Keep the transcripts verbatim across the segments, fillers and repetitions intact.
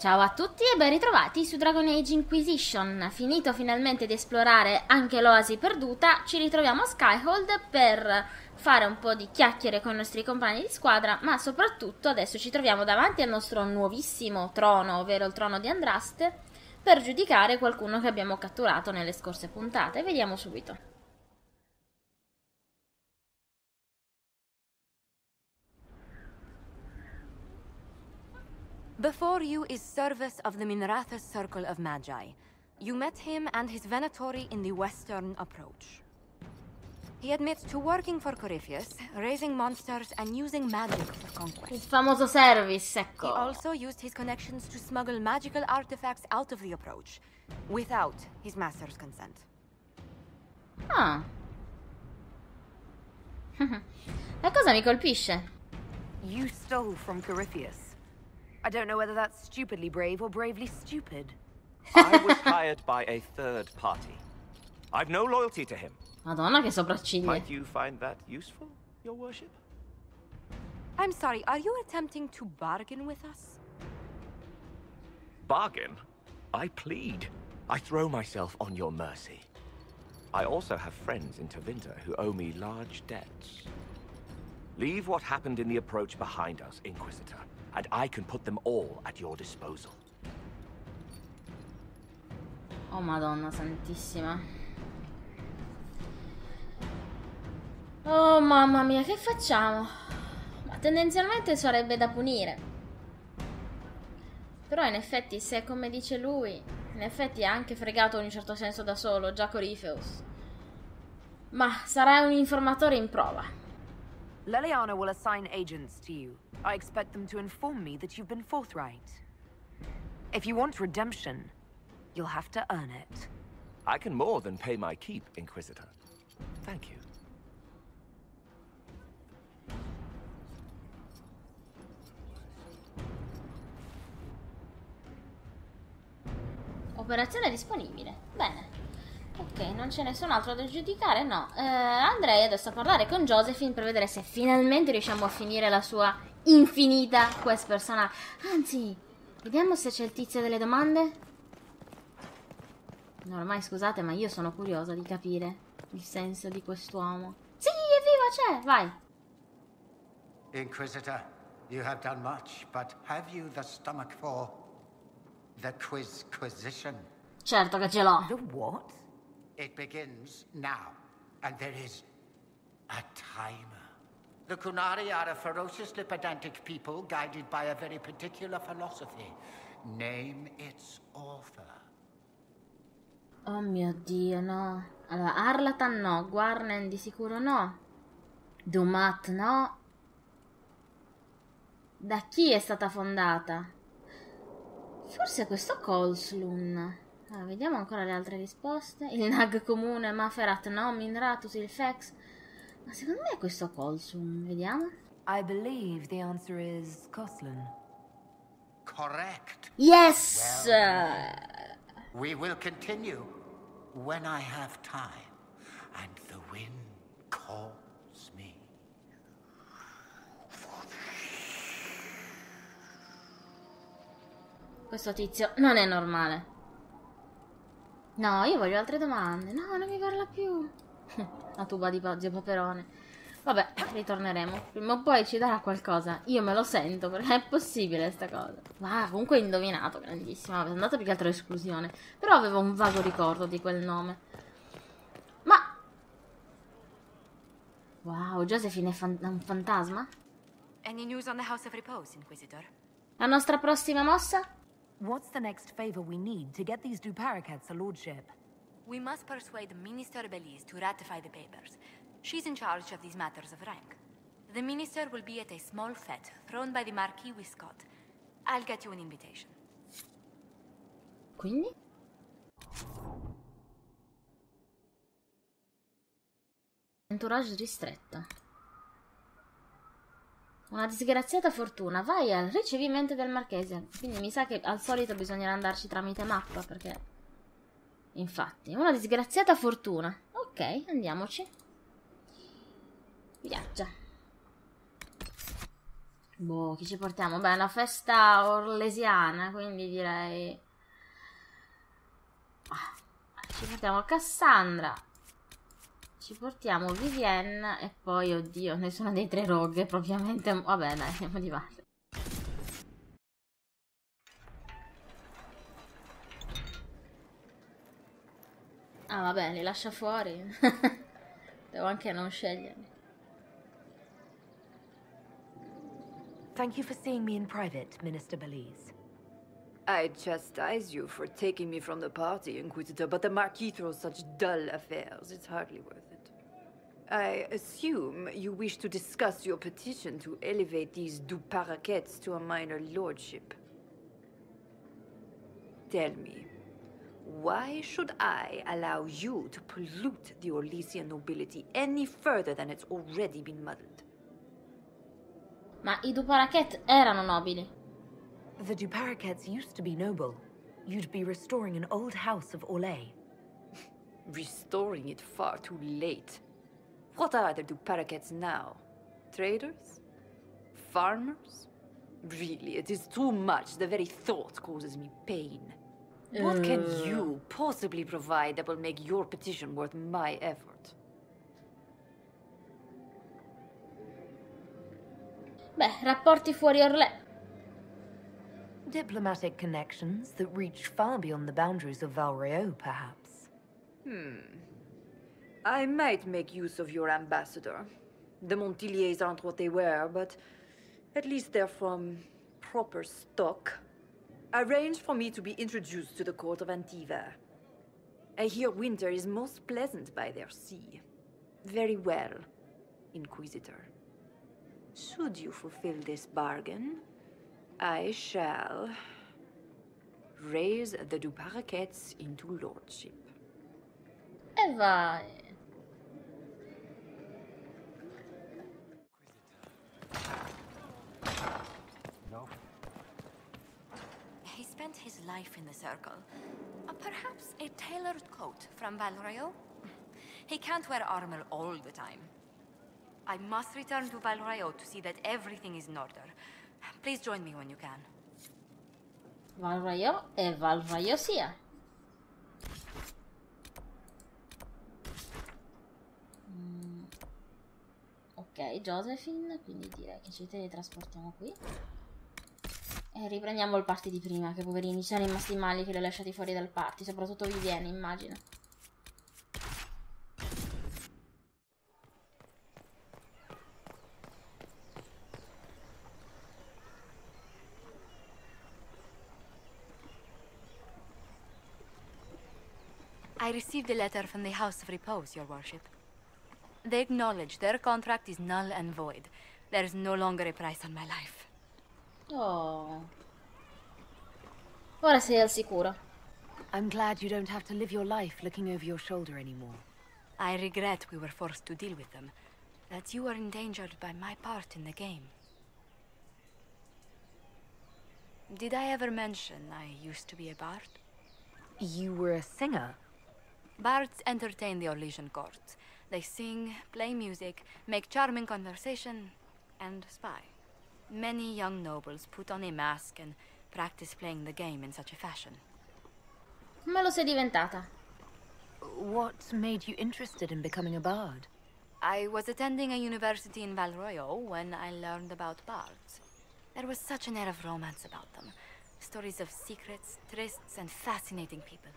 Ciao a tutti e ben ritrovati su Dragon Age Inquisition. Finito finalmente di esplorare anche l'oasi perduta, ci ritroviamo a Skyhold per fare un po' di chiacchiere con i nostri compagni di squadra, ma soprattutto adesso ci troviamo davanti al nostro nuovissimo trono, ovvero il trono di Andraste, per giudicare qualcuno che abbiamo catturato nelle scorse puntate. Vediamo subito. Before you is service of the Minratha's Circle of Magi. You met him and his Venatori in the western approach. He admits to working for Corypheus, raising monsters and using magic for conquest. Il famoso service, ecco. He also used his connections to smuggle magical artifacts out of the approach, without his master's consent. Ah. La cosa mi colpisce. You stole from Corypheus. I don't know whether that's stupidly brave or bravely stupid. I was hired by a third party. I've no loyalty to him. Madonna, che sopracciglia. Might you find that useful, your worship? I'm sorry, are you attempting to bargain with us? Bargain? I plead. I throw myself on your mercy. I also have friends in Tevinter who owe me large debts. Leave what happened in the approach behind us, Inquisitor, and I can put them all at your disposal. Oh, Madonna Santissima. Oh, mamma mia, che facciamo? Ma tendenzialmente sarebbe da punire. Però in effetti, se come dice lui, in effetti ha anche fregato in un certo senso da solo, già Corypheus. Ma sarà un informatore in prova. Leliana will assign agents to you. I expect them to inform me that you've been forthright. If you want redemption, you'll have to earn it. I can more than pay my keep, Inquisitor. Thank you. Operazione disponibile. Bene. Ok, non c'è nessun altro da giudicare, no. Eh, andrei adesso a parlare con Josephine per vedere se finalmente riusciamo a finire la sua infinita quest personale. Anzi, vediamo se c'è il tizio delle domande. No, ormai scusate, ma io sono curiosa di capire il senso di quest'uomo. Sì, evviva, c'è! Vai! Inquisitor, you have done much, but have you the stomach for the Quizquisition? Certo che ce l'ho! The what? It begins now, and there is a timer. The Qunari are a ferociously pedantic people guided by a very particular philosophy. Name its author. Oh mio Dio, no. Allora, Harlatan no, Guarnen di sicuro no. Dumat no. Da chi è stata fondata? Forse questo Koslun. Ah, vediamo ancora le altre risposte. Il Nag comune, Maferat no, Minratus, il Fex. Ma secondo me è questo Koslun, vediamo. I believe the answer is Koslun. Correct. Yes. Well, we will continue when I have time and the wind calls me. Questo tizio non è normale. No, io voglio altre domande. No, non mi parla più. La tuba di Zio Paperone. Vabbè, ritorneremo. Prima o poi ci darà qualcosa. Io me lo sento, perché è possibile sta cosa. Ma wow, comunque indovinato, grandissimo. È andata più che altro esclusione. Però avevo un vago ricordo di quel nome. Ma... wow, Josephine è fan un fantasma? Any news on the House of Repose, Inquisitor? La nostra prossima mossa? What's the next favor we need to get these Du Paraquettes a lordship? We must persuade Minister Belize to ratify the papers. She's in charge of these matters of rank. The minister will be at a small fete thrown by the Marquis Wiscott. I'll get you an invitation. Quindi? Entourage ristretto. Una disgraziata fortuna. Vai al ricevimento del Marchese. Quindi mi sa che al solito bisognerà andarci tramite mappa, perché... infatti, una disgraziata fortuna. Ok, andiamoci. Viaggia. Boh, chi ci portiamo? Beh, è una festa orlesiana, quindi direi... Ci portiamo Cassandra, ci portiamo Vivienne e poi, oddio, nessuno dei tre rogue propriamente... Vabbè, dai, andiamo di parte. Ah, vabbè, li lascia fuori. Devo anche non sceglierli. Thank you for seeing me in private, Minister Belize. I chastise you for taking me from the party, Inquisitor, but the Marquis throws such dull affairs, it's hardly worth it. I assume you wish to discuss your petition to elevate these Du Paraquettes to a minor lordship. Tell me, why should I allow you to pollute the Orlesian nobility any further than it's already been muddled? Ma i Du Paraquettes erano nobili. The Du Paraquettes used to be noble. You'd be restoring an old house of Orlais. Restoring it far too late. What are the Du Paraquettes now? Traders? Farmers? Really, it is too much. The very thought causes me pain. Uh... What can you possibly provide that will make your petition worth my effort? Beh, rapporti fuori Orlè. Diplomatic connections that reach far beyond the boundaries of Val Royeaux, perhaps. Hmm. I might make use of your ambassador. The Montiliets aren't what they were, but at least they're from proper stock. Arrange for me to be introduced to the court of Antiva. I hear winter is most pleasant by their sea. Very well, Inquisitor. Should you fulfill this bargain, I shall raise the Du Paraquettes into lordship. E vai. No. He spent his life in the circle. Or perhaps a tailored coat from Val Royeaux. He can't wear armor all the time. I must return to Val Royeaux to see that everything is in order. Please join me when you can. Val Royeaux e Val Royeaux sia. Mm. Ok, Josephine, quindi direi che ci teletrasportiamo qui. E riprendiamo il party di prima, che poverini, c'erano rimasti male che li ho lasciati fuori dal party, soprattutto Vivienne, immagino. I received a letter from the House of Repose, Your Worship. They acknowledge their contract is null and void. There is no longer a price on my life. Oh. Ora sei al sicuro. I'm glad you don't have to live your life looking over your shoulder anymore. I regret we were forced to deal with them. That you were endangered by my part in the game. Did I ever mention I used to be a bard? You were a singer? Bards entertain the Orlesian court. They sing, play music, make charming conversation, and spy. Many young nobles put on a mask and practice playing the game in such a fashion. Ma lo sei diventata? What made you interested in becoming a bard? I was attending a university in Val Royeaux when I learned about bards. There was such an air of romance about them. Stories of secrets, trysts, and fascinating people.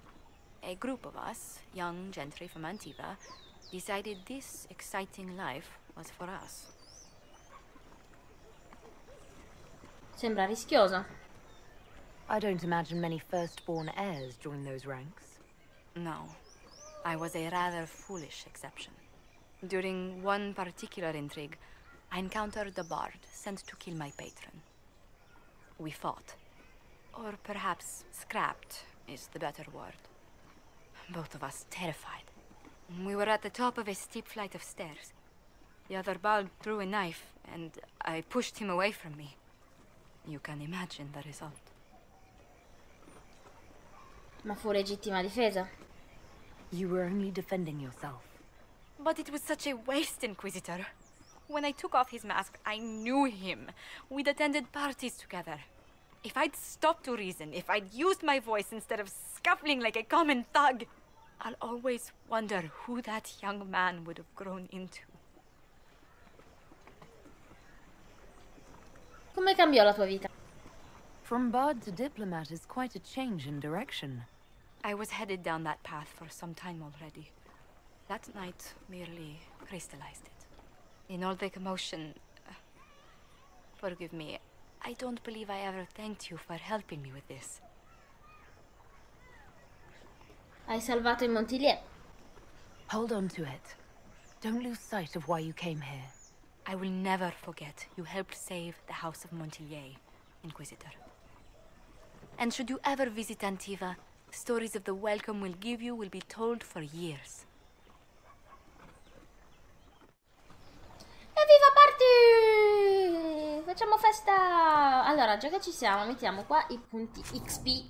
A group of us, young gentry from Antiva, decided this exciting life was for us. Sembra rischioso. I don't imagine many firstborn heirs join those ranks. No. I was a rather foolish exception. During one particular intrigue, I encountered a bard sent to kill my patron. We fought. Or perhaps scrapped is the better word. Both of us terrified. We were at the top of a steep flight of stairs. The other bard threw a knife, and I pushed him away from me. You can imagine the result. Ma fu legittima difesa. You were only defending yourself. But it was such a waste, Inquisitor. When I took off his mask, I knew him. We'd attended parties together. If I'd stopped to reason, if I'd used my voice instead of scuffling like a common thug, I'll always wonder who that young man would have grown into. Come cambiò la tua vita? From bard to diplomat is quite a change in direction. I was headed down that path for some time already. That night merely crystallized it. In all the commotion... Uh, forgive me, I don't believe I ever thanked you for helping me with this. Hai salvato il Montilyet. Hold on to it. Don't lose sight of why you came here. I will never forget you helped save the House of Montilyet, Inquisitor. And should you ever visit Antiva, stories of the welcome we'll give you will be told for years. Evviva party! Facciamo festa! Allora, già che ci siamo, mettiamo qua i punti X P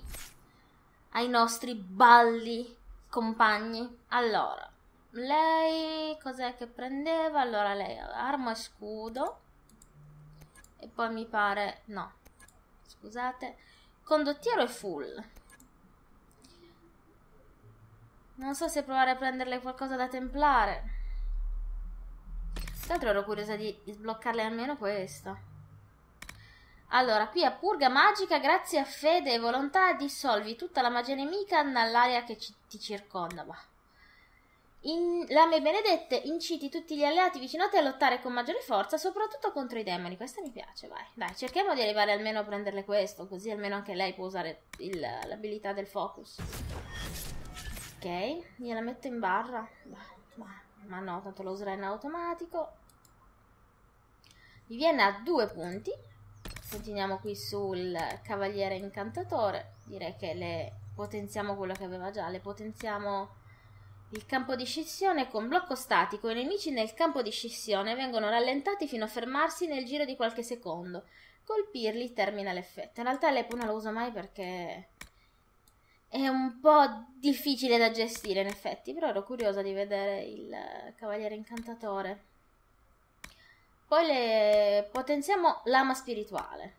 ai nostri balli compagni. Allora, lei cos'è che prendeva? Allora, lei arma e scudo. E poi mi pare... no, scusate. Condottiero e full. Non so se provare a prenderle qualcosa da templare. Tra l'altro ero curiosa di sbloccarle almeno questo. Allora, qui a Purga Magica, grazie a fede e volontà, dissolvi tutta la magia nemica nell'area che ci, ti circonda. In Lame Benedette, inciti tutti gli alleati vicino a te a lottare con maggiore forza, soprattutto contro i demoni. Questa mi piace, vai. Dai, cerchiamo di arrivare almeno a prenderle questo, così almeno anche lei può usare l'abilità del focus. Ok, gliela metto in barra, ma, ma no, tanto lo userà in automatico. Mi viene a due punti. Continuiamo qui sul cavaliere incantatore. Direi che le potenziamo quello che aveva già. Le potenziamo il campo di scissione con blocco statico. I nemici nel campo di scissione vengono rallentati fino a fermarsi nel giro di qualche secondo. Colpirli termina l'effetto. In realtà l'Epo non lo uso mai perché... è un po' difficile da gestire in effetti, però ero curiosa di vedere il cavaliere incantatore. Poi le potenziamo lama spirituale.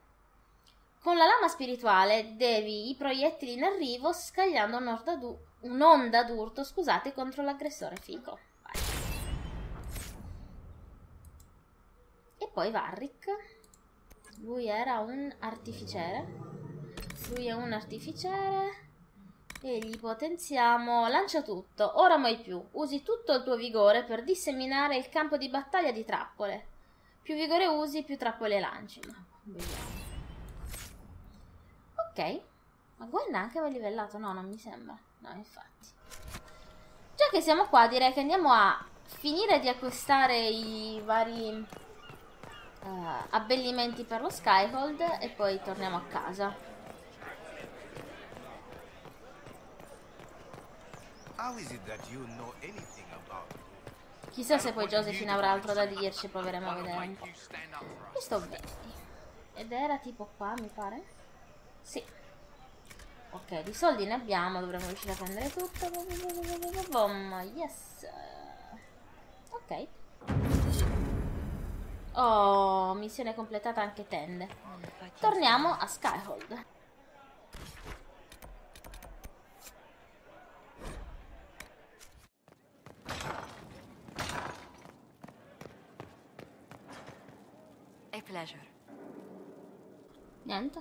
Con la lama spirituale devi i proiettili in arrivo scagliando un'onda d'urto, scusate, contro l'aggressore fico. Vai. E poi Varric. Lui era un artificiere. Lui è un artificiere... e gli potenziamo lancia tutto, ora mai più, usi tutto il tuo vigore per disseminare il campo di battaglia di trappole. Più vigore usi, più trappole lanci. Ma vediamo. Ok, ma Gwen anche aveva livellato, no, non mi sembra. No, infatti. Già che siamo qua direi che andiamo a finire di acquistare i vari uh, abbellimenti per lo Skyhold e poi torniamo a casa. Chissà se poi Josephine avrà altro da dirci, proveremo a vedere un po'. Io sto bene. Ed era tipo qua, mi pare? Sì. Ok, di soldi ne abbiamo, dovremmo riuscire a prendere tutto. Yes. Ok. Oh, missione completata anche tende. Torniamo a Skyhold. Pleasure. Niente.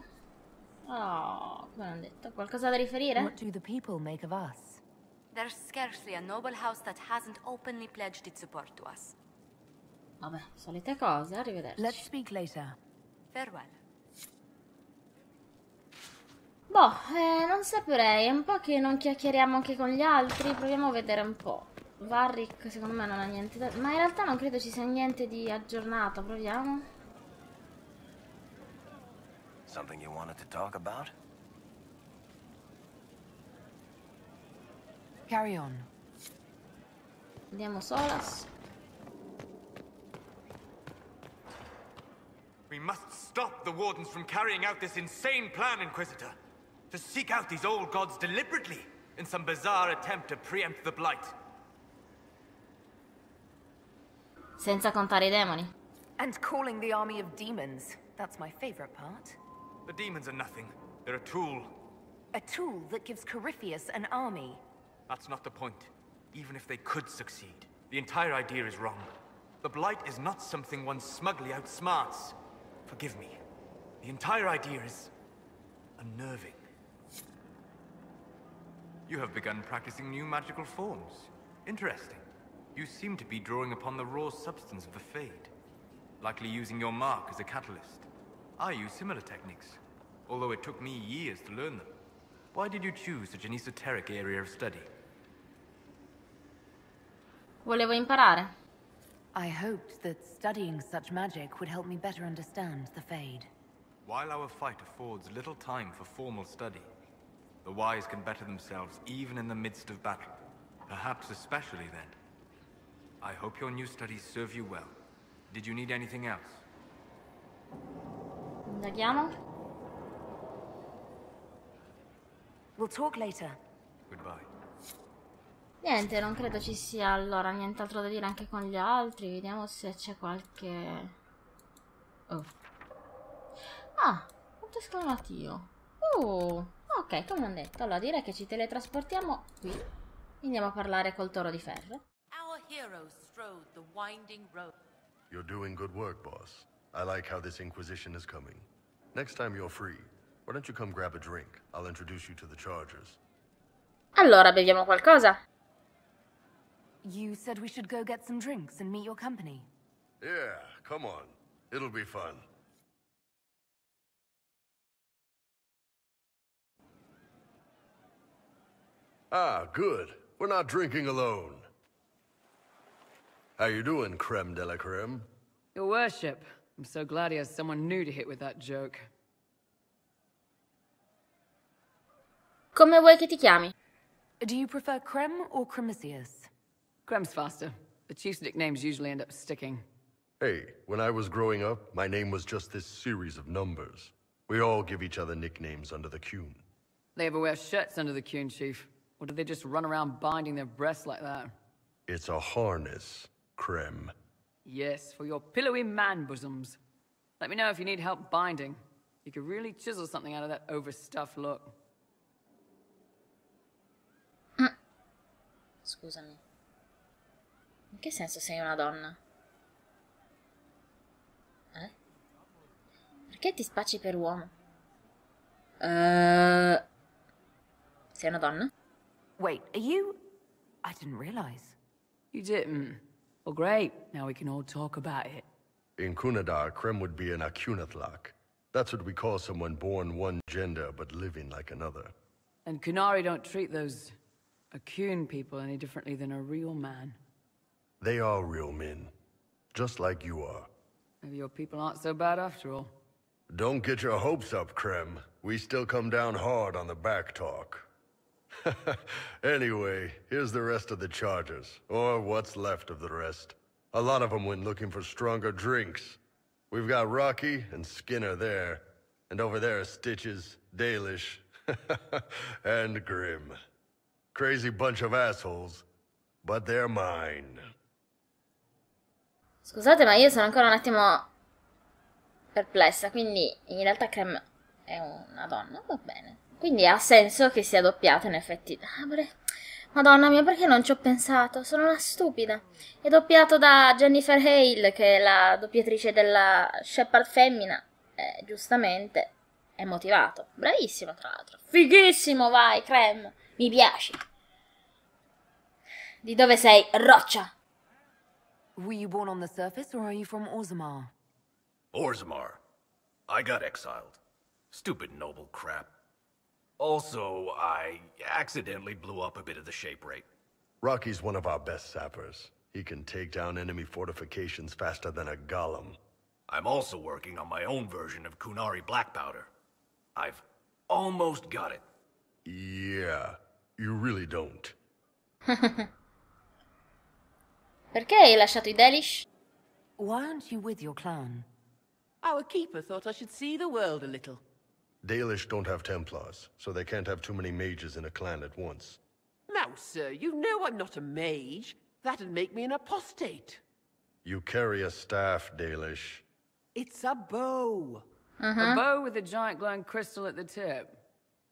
Oh, come hanno detto, qualcosa da riferire? What do the people make of us? There's scarcely a noble house that hasn't openly pledged its support to us. Vabbè, solite cose, arrivederci. Let's speak later. Farewell. Boh, eh, non saprei, è un po' che non chiacchieriamo anche con gli altri, proviamo a vedere un po'. Varric secondo me non ha niente da... ma in realtà non credo ci sia niente di aggiornato, proviamo. Something you wanted to talk about? Carry on. Andiamo solas. We must stop the Wardens from carrying out this insane plan, Inquisitor. To seek out these old gods deliberately in some bizarre attempt to preempt the blight. Senza contare I demoni. And calling the army of demons. That's my favorite part. The demons are nothing. They're a tool. A tool that gives Corypheus an army. That's not the point. Even if they could succeed, the entire idea is wrong. The Blight is not something one smugly outsmarts. Forgive me. The entire idea is unnerving. You have begun practicing new magical forms. Interesting. You seem to be drawing upon the raw substance of the Fade. Likely using your mark as a catalyst. I use similar techniques, although it took me years to learn them. Why did you choose such an esoteric area of study? Volevo imparare. I hoped that studying such magic would help me better understand the Fade. While our fight affords little time for formal study, the wise can better themselves even in the midst of battle. Perhaps especially then. I hope your new studies serve you well. Did you need anything else? Andiamo. We'll talk later. Goodbye. Niente, non credo ci sia allora nient'altro da dire anche con gli altri. Vediamo se c'è qualche... Oh. Ah, punto esclamativo. Uh, ok, come ho detto. Allora direi che ci teletrasportiamo qui. Andiamo a parlare col toro di ferro. Our heroes strode the winding road. You're doing good work, boss. I like how this Inquisition is coming. Next time you're free, why don't you come grab a drink? I'll introduce you to the Chargers. Allora beviamo qualcosa. You said we should go get some drinks and meet your company. Yeah, come on. It'll be fun. Ah, good. We're not drinking alone. How you doing, creme de la creme? Your worship. I'm so glad he has someone new to hit with that joke. Come vuoi che ti chiami? Do you prefer Krem or Cremisius? Krem's faster. The chief's nicknames usually end up sticking. Hey, when I was growing up, my name was just this series of numbers. We all give each other nicknames under the Qune. They ever wear shirts under the Qune, Chief? Or do they just run around binding their breasts like that? It's a harness, Krem. Yes, for your pillowy man bosoms. Let me know if you need help binding. You could really chisel something out of that overstuffed look. Mm. Scusami. In che senso sei una donna? Eh? Perché ti spacci per uomo? Uh... Sei una donna? Wait, are you... I didn't realize. You didn't? Well, great. Now we can all talk about it. In Cunadar, Krem would be an Akhunatlak. That's what we call someone born one gender but living like another. And Qunari don't treat those Akhun people any differently than a real man. They are real men, just like you are. Maybe your people aren't so bad after all. Don't get your hopes up, Krem. We still come down hard on the back talk. Anyway, here's the rest of the Chargers, or what's left of the rest. A lot of them went looking for stronger drinks. We've got Rocky and Skinner there, and over there are Stitches, Dalish, and Grim. Crazy bunch of assholes, but they're mine. Scusate, ma io sono ancora un attimo perplessa, quindi in realtà Krem è una donna, va bene. Quindi ha senso che sia doppiata, in effetti. Madonna mia, perché non ci ho pensato? Sono una stupida. È doppiato da Jennifer Hale, che è la doppiatrice della Shepherd femmina. Eh, giustamente è motivato. Bravissimo, tra l'altro. Fighissimo, vai, Krem. Mi piaci. Di dove sei, roccia? Were you born on the surface or are you from Orzammar? Orzammar. I got exiled. Stupid noble crap. Also, I accidentally blew up a bit of the shape rate. Rocky's one of our best sappers. He can take down enemy fortifications faster than a golem. I'm also working on my own version of Qunari black powder. I've almost got it. Yeah, you really don't. Perché hai lasciato I Dalish? Why aren't you with your clan? Our keeper thought I should see the world a little. Dalish don't have Templars, so they can't have too many mages in a clan at once. Now, sir, you know I'm not a mage. That'd make me an apostate. You carry a staff, Dalish. It's a bow. Uh-huh. A bow with a giant glowing crystal at the tip.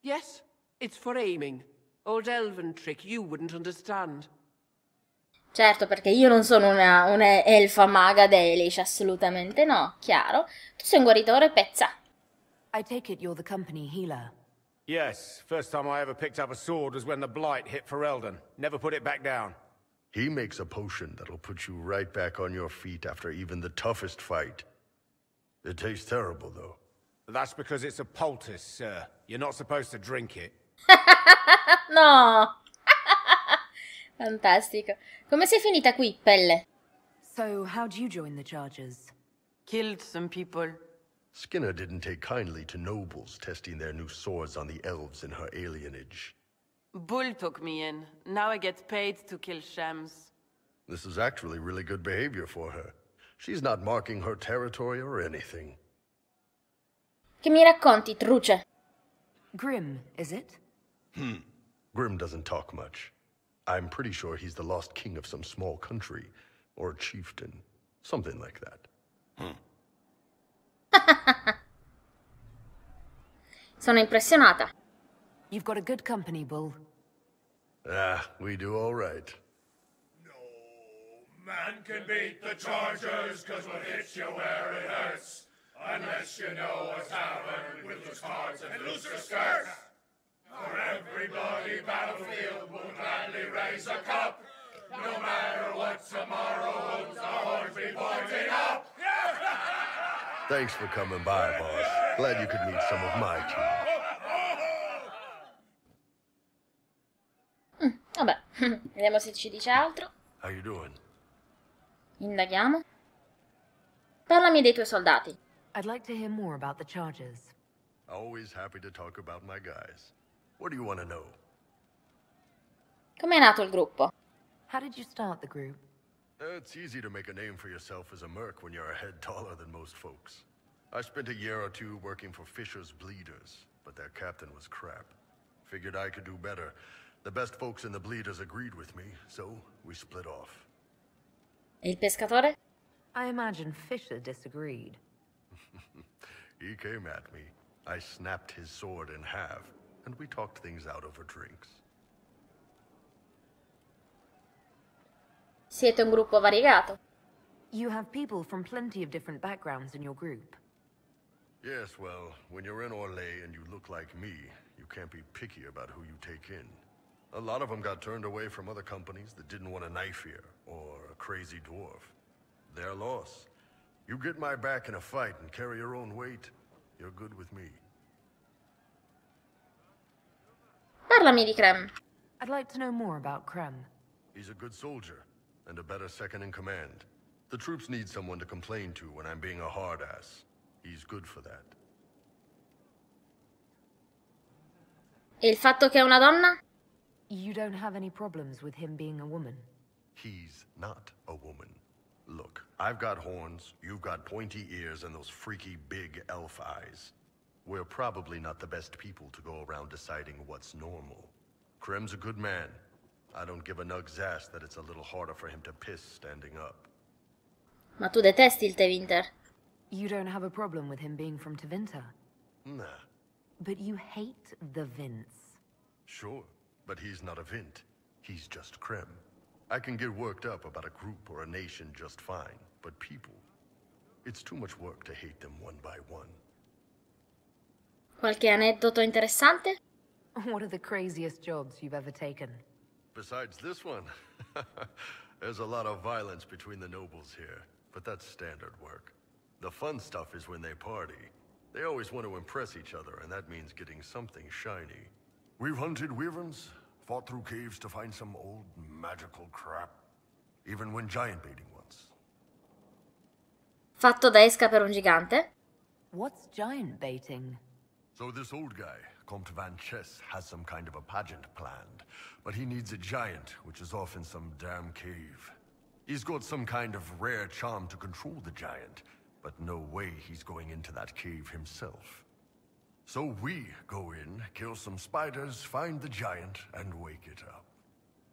Yes, it's for aiming. Old elven trick you wouldn't understand. Certo, perché io non sono una, una elfa maga Dalish, assolutamente no, chiaro. Tu sei un guaritore pezza. I take it you're the company healer. Yes, first time I ever picked up a sword was when the blight hit Ferelden. Never put it back down. He makes a potion that'll put you right back on your feet after even the toughest fight. It tastes terrible, though. That's because it's a poultice, sir. You're not supposed to drink it. No! Fantastico. Come sei finita qui, Pelle? So, how'd you join the Chargers? Killed some people. Skinner didn't take kindly to nobles testing their new swords on the elves in her alienage. Bull took me in. Now I get paid to kill shams. This is actually really good behavior for her. She's not marking her territory or anything. Che mi racconti, truce? Grim, is it? Hmm. Grim doesn't talk much. I'm pretty sure he's the lost king of some small country, or chieftain, something like that. Hmm. Sono impressionata. You've got a good company, Bull. Ah, we do all right. No man can beat the Chargers, cause what hits you where it hurts. Unless you know a tavern with loose cards and looser skirts. For every bloody battlefield will gladly raise a cup. No matter what tomorrow holds, our horns be pointing up. Thanks for coming by, boss. Glad you could meet some of my team. Mm, vabbè, vediamo se ci dice altro. How you doing? Indaghiamo. Parlami dei tuoi soldati. I'd like to hear more about the Chargers. Always happy to talk about my guys. What do you want to know? Com'è nato il gruppo? How did you start the group? It's easy to make a name for yourself as a merc when you're a head taller than most folks. I spent a year or two working for Fisher's Bleeders, but their captain was crap. Figured I could do better. The best folks in the Bleeders agreed with me, so we split off. Il pescatore? I imagine Fisher disagreed. He came at me. I snapped his sword in half, and we talked things out over drinks. Siete un gruppo variegato. You have people from plenty of different backgrounds in your group. Yes, well, when you're in Orlais and you look like me, you can't be picky about who you take in. A lot of them got turned away from other companies that didn't want a knife here or a crazy dwarf. Their loss. You get my back in a fight and carry your own weight, you're good with me. Parlami di Krem. I'd like to know more about Krem. He's a good soldier. And a better second in command. The troops need someone to complain to when I'm being a hard ass. He's good for that. E il fatto che è una donna? You don't have any problems with him being a woman. He's not a woman. Look, I've got horns, you've got pointy ears and those freaky big elf eyes. We're probably not the best people to go around deciding what's normal. Krem's a good man. I don't give a nug's ass that it's a little harder for him to piss standing up. Ma tu detesti il Tevinter? You don't have a problem with him being from Tevinter? Nah. But you hate the Vints. Sure, but he's not a Vint. He's just Krem. I can get worked up about a group or a nation just fine, but people... It's too much work to hate them one by one. Qualche aneddoto interessante? What are the craziest jobs you've ever taken? Besides this one, there's a lot of violence between the nobles here, but that's standard work. The fun stuff is when they party. They always want to impress each other, and that means getting something shiny. We've hunted wyverns, fought through caves to find some old magical crap. Even when giant baiting once. Fatto da esca per un gigante? What's giant baiting? So this old guy, Comte Vanchesse, has some kind of a pageant planned, but he needs a giant, which is off in some damn cave. He's got some kind of rare charm to control the giant, but no way he's going into that cave himself. So we go in, kill some spiders, find the giant, and wake it up.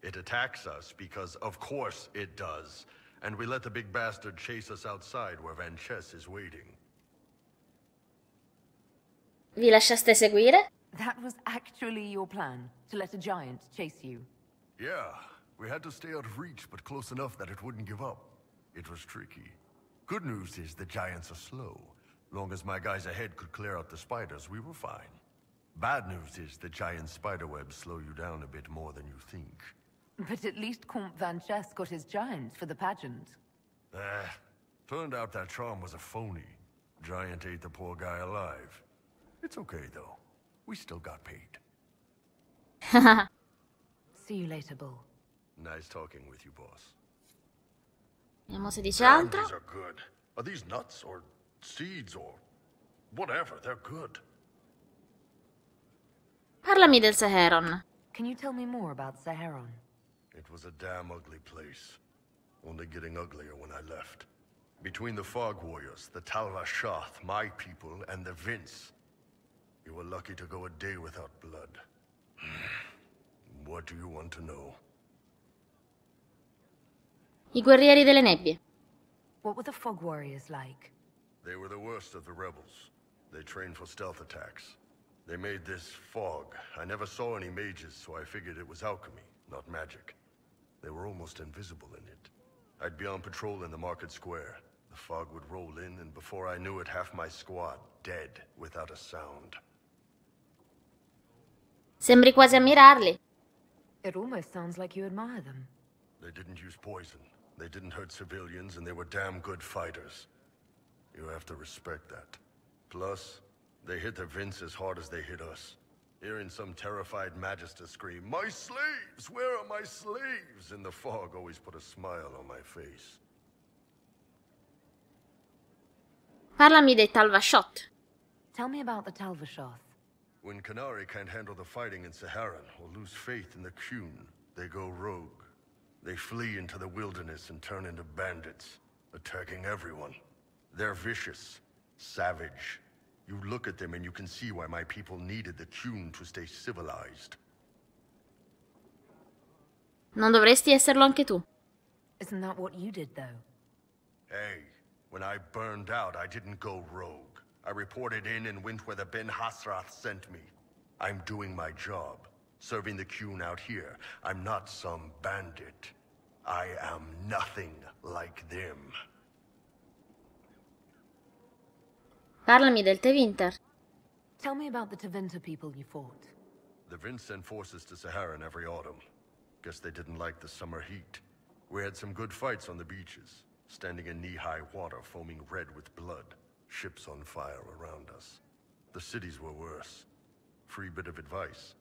It attacks us because, of course, it does. and we let the big bastard chase us outside where Vanchesse is waiting. Vi lasciaste seguire? That was actually your plan, to let a giant chase you. Yeah, we had to stay out of reach, but close enough that it wouldn't give up. It was tricky. Good news is the giants are slow. Long as my guys ahead could clear out the spiders, we were fine. Bad news is the giant spiderwebs slow you down a bit more than you think. But at least Comte Vanchesse got his giants for the pageant. Eh, turned out that charm was a phony. Giant ate the poor guy alive. It's okay though. We still got paid. See you later, Bull. Nice talking with you, boss. Vediamo se dice altro. These are good. Are these nuts or seeds or whatever? They're good. Parlami del Seheron. Can you tell me more about Seheron? It was a damn ugly place. Only getting uglier when I left. Between the Fog Warriors, the Tal-Vashoth, my people, and the Vince. You were lucky to go a day without blood. What do you want to know? I guerrieri delle nebbie. What were the Fog Warriors like? They were the worst of the rebels. They trained for stealth attacks. They made this fog. I never saw any mages, so I figured it was alchemy, not magic. They were almost invisible in it. I'd be on patrol in the market square. The fog would roll in, and before I knew it, half my squad dead without a sound. Sembri quasi ammirarli. It almost sounds like you admire them. They didn't use poison. They didn't hurt civilians, and they were damn good fighters. You have to respect that. Plus, they hit the Vince as hard as they hit us. Hearing some terrified magister scream, "My slaves! Where are my slaves?" in the fog always put a smile on my face. Parlami dei Tal-Vashoth. Tell me about the Tal-Vashoth. When Qunari can't handle the fighting in Seheron or lose faith in the Qune, they go rogue. They flee into the wilderness and turn into bandits, attacking everyone. They're vicious, savage. You look at them and you can see why my people needed the Qune to stay civilized. Non dovresti esserlo anche tu. Isn't that what you did, though? Hey, when I burned out, I didn't go rogue. I reported in and went where the Ben Hasrath sent me. I'm doing my job, serving the Qune out here. I'm not some bandit. I am nothing like them. Parlami del Tevinter. Tell me about the Tevinter people you fought. The Vince sent forces to Seheron every autumn. Guess they didn't like the summer heat. We had some good fights on the beaches, standing in knee-high water, foaming red with blood. Ships on fire around us. The cities were worse. Free bit of advice.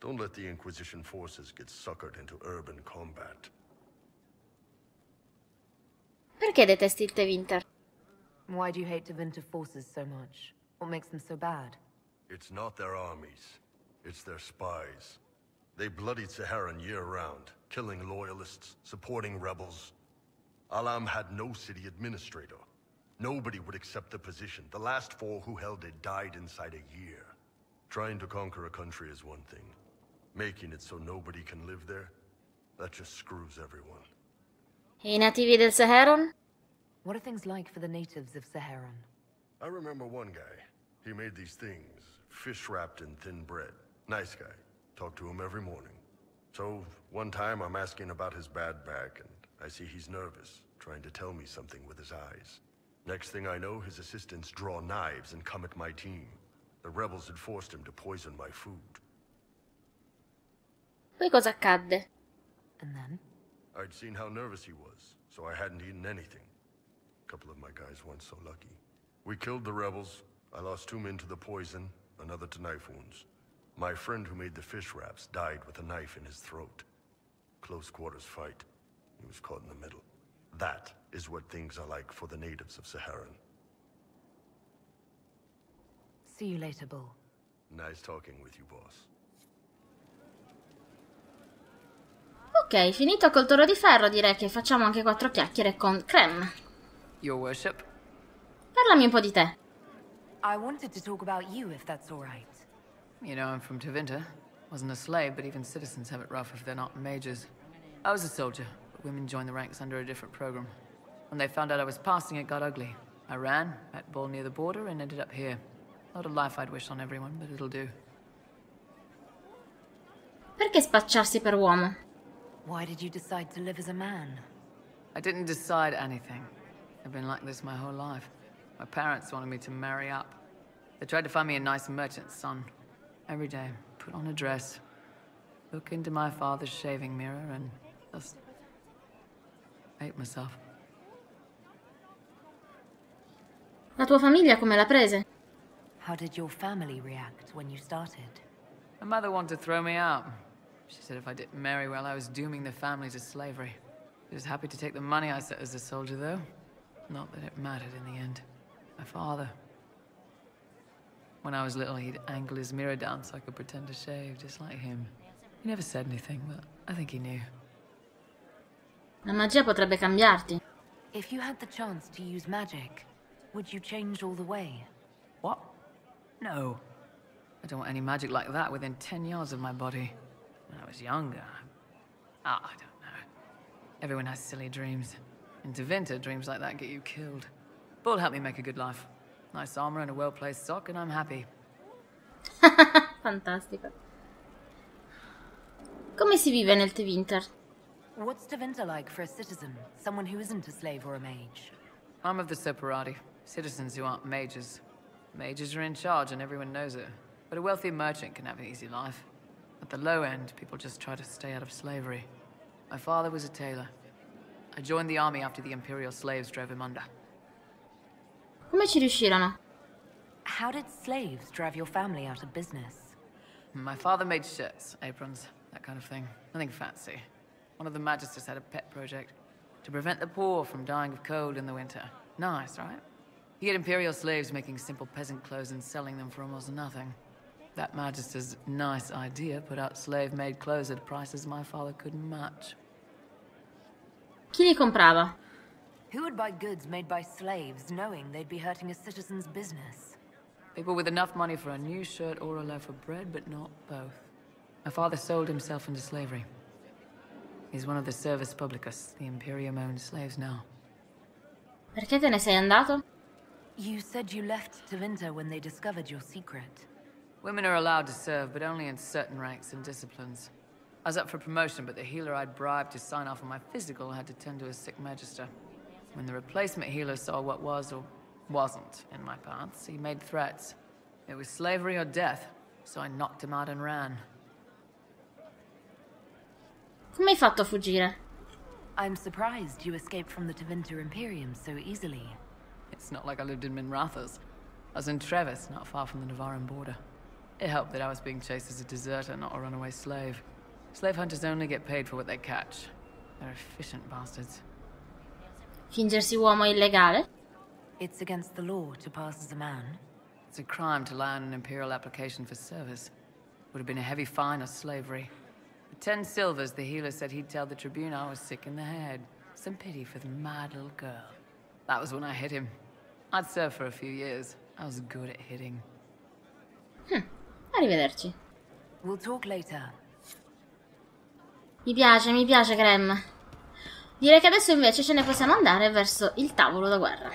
Don't let the Inquisition forces get suckered into urban combat. Perché detesti il Tevinter? Why do you hate Tevinter forces so much? What makes them so bad? It's not their armies. It's their spies. They bloodied Seheron year-round, killing loyalists, supporting rebels. Alam had no city administrator. Nobody would accept the position. The last four who held it died inside a year. Trying to conquer a country is one thing. Making it so nobody can live there, that just screws everyone. I nativi del Seheron? What are things like for the natives of Seheron? I remember one guy. He made these things, fish wrapped in thin bread. Nice guy. Talk to him every morning. So, one time I'm asking about his bad back, and I see he's nervous, trying to tell me something with his eyes. Next thing I know, his assistants draw knives and come at my team. The rebels had forced him to poison my food. Poi cosa accadde? And then? I'd seen how nervous he was, so I hadn't eaten anything. A couple of my guys weren't so lucky. We killed the rebels. I lost two men to the poison, another to knife wounds. My friend who made the fish wraps died with a knife in his throat. Close quarters fight. He was caught in the middle. That is what things are like for the natives of Seheron. See you later, Bull. Nice talking with you, boss. Ok, finito col Toro di Ferro, direi che facciamo anche quattro chiacchiere con Krem. Your worship. Parlami un po' di te. I wanted to talk about you, if that's all right. You know, I'm from Tevinter. Wasn't a slave, but even citizens have it rough if they're not mages. I was a soldier, women joined the ranks under a different program. When they found out I was passing, it got ugly. I ran, met Ball near the border, and ended up here. Not a life I'd wish on everyone, but it'll do. Perché spacciarsi per uomo? Why did you decide to live as a man? I didn't decide anything. I've been like this my whole life. My parents wanted me to marry up. They tried to find me a nice merchant's son. Every day, put on a dress, look into my father's shaving mirror, and just hate myself. La tua famiglia come la prese? How did your family react when you started? My mother wanted to throw me out. She said if I didn't marry well, I was dooming the family to slavery. She was happy to take the money I set as a soldier, though. Not that it mattered in the end. My father. When I was little, he'd angle his mirror down so I could pretend to shave, just like him. He never said anything, but I think he knew. La magia potrebbe cambiarti. If you had the chance to use magic, would you change all the way? What? No. I don't want any magic like that within ten yards of my body. When I was younger, ah, I don't know. Everyone has silly dreams. In Tevinter, dreams like that get you killed. Bull helped me make a good life. Nice armor and a well-placed sock, and I'm happy. Fantastico. Come si vive nel Tevinter? What's Tevinter like for a citizen? Someone who isn't a slave or a mage? I'm of the Separati. Citizens who aren't mages. Mages are in charge and everyone knows it. But a wealthy merchant can have an easy life. At the low end, people just try to stay out of slavery. My father was a tailor. I joined the army after the imperial slaves drove him under. Come ci riuscirono? How did slaves drive your family out of business? My father made shirts, aprons, that kind of thing. Nothing fancy. One of the magisters had a pet project to prevent the poor from dying of cold in the winter. Nice, right? He had imperial slaves making simple peasant clothes and selling them for almost nothing. That magister's nice idea put out slave-made clothes at prices my father couldn't match. Chi li comprava? Who would buy goods made by slaves, knowing they'd be hurting a citizen's business? People with enough money for a new shirt or a loaf of bread, but not both. My father sold himself into slavery. He's one of the Servus Publicus, the Imperium-owned slaves now. Perché te ne sei andato? You said you left Tevinter when they discovered your secret. Women are allowed to serve, but only in certain ranks and disciplines. I was up for promotion, but the healer I'd bribed to sign off on my physical had to tend to a sick magister. When the replacement healer saw what was or wasn't in my paths, he made threats. It was slavery or death, so I knocked him out and ran. Come hai fatto a fuggire? I'm surprised you escaped from the Tevinter Imperium so easily. It's not like I lived in Minrathas. I was in Trevis, not far from the Nevarran border. It helped that I was being chased as a deserter, not a runaway slave. Slave hunters only get paid for what they catch. They're efficient bastards. Fingersi uomo è illegale? It's against the law to pass as a man. It's a crime to lie on an imperial application for service. Would have been a heavy fine or slavery. For ten silvers, the healer said he'd tell the Tribune I was sick in the head. Some pity for the mad little girl. That was when I hit him. I'd served for a few years. I was good at hitting. Hmm. Arrivederci. We'll talk later. Mi piace, mi piace, Krem. Direi che adesso invece ce ne possiamo andare verso il tavolo da guerra.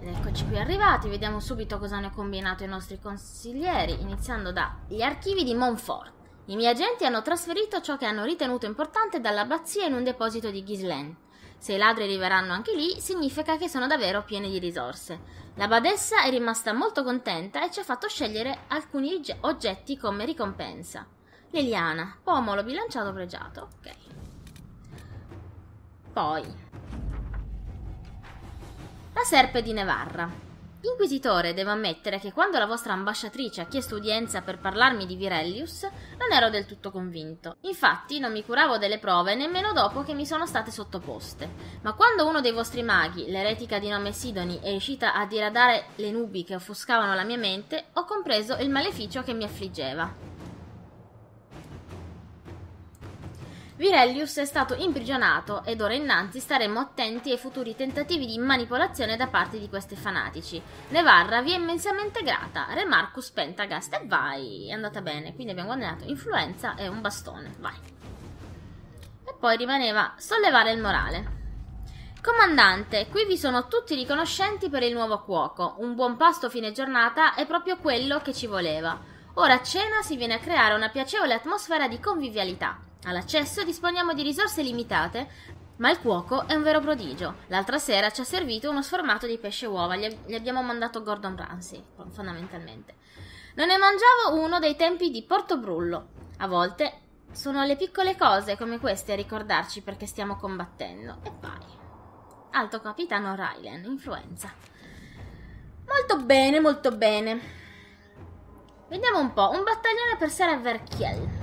Ed eccoci qui arrivati, vediamo subito cosa hanno combinato i nostri consiglieri, iniziando dagli archivi di Montfort. I miei agenti hanno trasferito ciò che hanno ritenuto importante dall'abbazia in un deposito di Ghislaine. Se i ladri arriveranno anche lì, significa che sono davvero pieni di risorse. La badessa è rimasta molto contenta e ci ha fatto scegliere alcuni oggetti come ricompensa. Leliana, pomolo bilanciato pregiato, ok. Poi la serpe di Nevarra. Inquisitore, devo ammettere che quando la vostra ambasciatrice ha chiesto udienza per parlarmi di Virellius, non ero del tutto convinto. Infatti non mi curavo delle prove nemmeno dopo che mi sono state sottoposte. Ma quando uno dei vostri maghi, l'eretica di nome Sidoni, è riuscita a diradare le nubi che offuscavano la mia mente, ho compreso il maleficio che mi affliggeva. Virellius è stato imprigionato ed ora innanzi staremo attenti ai futuri tentativi di manipolazione da parte di questi fanatici. Nevarra vi è immensamente grata, Re Marcus Pentaghast, e vai, è andata bene, quindi abbiamo guadagnato influenza e un bastone, vai. E poi rimaneva sollevare il morale. Comandante, qui vi sono tutti riconoscenti per il nuovo cuoco, un buon pasto fine giornata è proprio quello che ci voleva. Ora a cena si viene a creare una piacevole atmosfera di convivialità. All'accesso disponiamo di risorse limitate, ma il cuoco è un vero prodigio. L'altra sera ci ha servito uno sformato di pesce e uova, gli abbiamo mandato Gordon Ramsay, fondamentalmente. Non ne mangiavo uno dai tempi di Portobrullo. A volte sono le piccole cose come queste a ricordarci perché stiamo combattendo. E poi... Alto Capitano Rylan, influenza. Molto bene, molto bene. Vediamo un po', un battaglione per Sera Verchiel.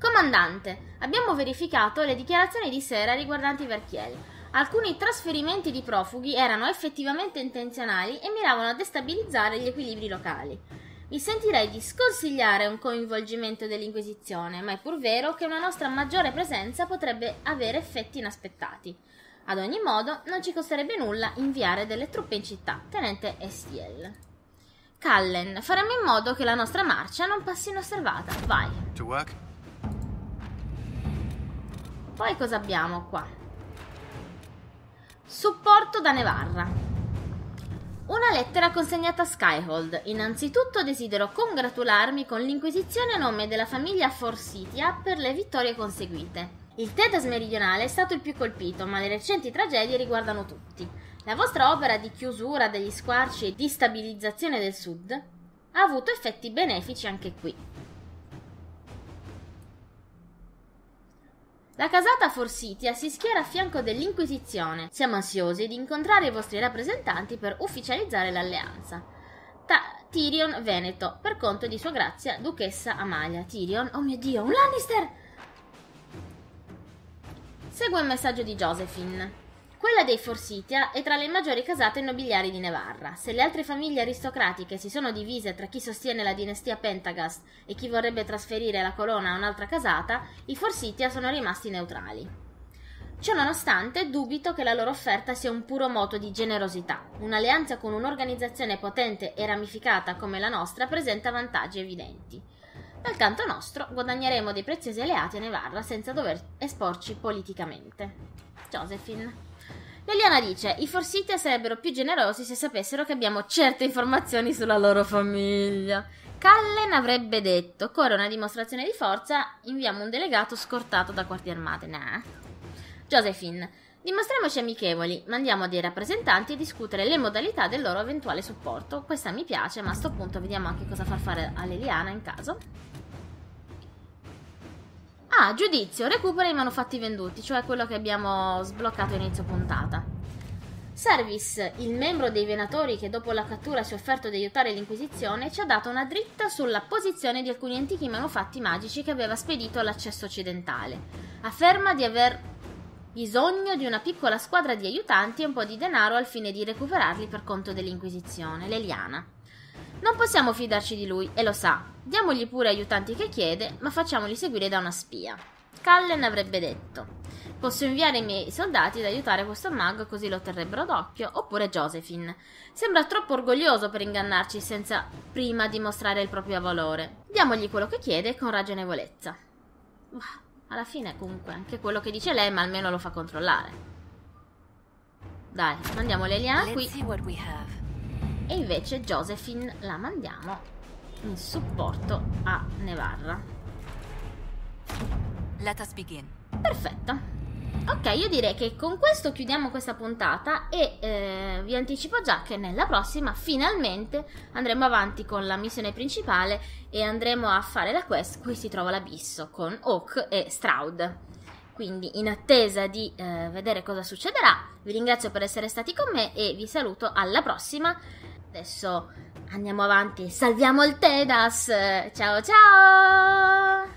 Comandante, abbiamo verificato le dichiarazioni di Sera riguardanti Verchiel. Alcuni trasferimenti di profughi erano effettivamente intenzionali e miravano a destabilizzare gli equilibri locali. Mi sentirei di sconsigliare un coinvolgimento dell'Inquisizione, ma è pur vero che una nostra maggiore presenza potrebbe avere effetti inaspettati. Ad ogni modo, non ci costerebbe nulla inviare delle truppe in città, tenente Estiel. Cullen, faremo in modo che la nostra marcia non passi inosservata. Vai. Poi cosa abbiamo qua? Supporto da Nevarra. Una lettera consegnata a Skyhold. Innanzitutto desidero congratularmi con l'Inquisizione a nome della famiglia Forsythia per le vittorie conseguite. Il Tethras meridionale è stato il più colpito, ma le recenti tragedie riguardano tutti. La vostra opera di chiusura degli squarci e di stabilizzazione del sud ha avuto effetti benefici anche qui. La casata Forsythia si schiera a fianco dell'Inquisizione. Siamo ansiosi di incontrare i vostri rappresentanti per ufficializzare l'alleanza. Ta Tyrion Veneto, per conto di sua grazia, duchessa Amalia. Tyrion, oh mio Dio, un Lannister! Segue il messaggio di Josephine. Quella dei Forsythia è tra le maggiori casate nobiliari di Nevarra. Se le altre famiglie aristocratiche si sono divise tra chi sostiene la dinastia Pentaghast e chi vorrebbe trasferire la corona a un'altra casata, i Forsythia sono rimasti neutrali. Ciononostante, dubito che la loro offerta sia un puro moto di generosità. Un'alleanza con un'organizzazione potente e ramificata come la nostra presenta vantaggi evidenti. Dal canto nostro guadagneremo dei preziosi alleati a Nevarra senza dover esporci politicamente. Josephine. Leliana dice, i Forsythia sarebbero più generosi se sapessero che abbiamo certe informazioni sulla loro famiglia. Cullen avrebbe detto, corre una dimostrazione di forza, inviamo un delegato scortato da quarti armate. Nah. Josephine, dimostriamoci amichevoli, mandiamo dei rappresentanti a discutere le modalità del loro eventuale supporto. Questa mi piace, ma a sto punto vediamo anche cosa far fare a Leliana in caso. Ah, giudizio, recupera i manufatti venduti, cioè quello che abbiamo sbloccato inizio puntata. Service, il membro dei venatori che dopo la cattura si è offerto di aiutare l'Inquisizione, ci ha dato una dritta sulla posizione di alcuni antichi manufatti magici che aveva spedito all'accesso occidentale. Afferma di aver bisogno di una piccola squadra di aiutanti e un po' di denaro al fine di recuperarli per conto dell'Inquisizione. Leliana. Non possiamo fidarci di lui, e lo sa. Diamogli pure aiutanti che chiede, ma facciamoli seguire da una spia. Cullen avrebbe detto, posso inviare i miei soldati ad aiutare questo mago così lo terrebbero d'occhio, oppure Josephine. Sembra troppo orgoglioso per ingannarci senza prima dimostrare il proprio valore. Diamogli quello che chiede con ragionevolezza. Alla fine comunque anche quello che dice lei, ma almeno lo fa controllare. Dai, mandiamo Leliana qui. E invece Josephine la mandiamo in supporto a Nevarra. Let us begin. Perfetto. Ok, io direi che con questo chiudiamo questa puntata e eh, vi anticipo già che nella prossima finalmente andremo avanti con la missione principale e andremo a fare la quest qui si trova l'abisso con Oak e Stroud. Quindi in attesa di eh, vedere cosa succederà, vi ringrazio per essere stati con me e vi saluto alla prossima. Adesso andiamo avanti, salviamo il Tethras! Ciao ciao!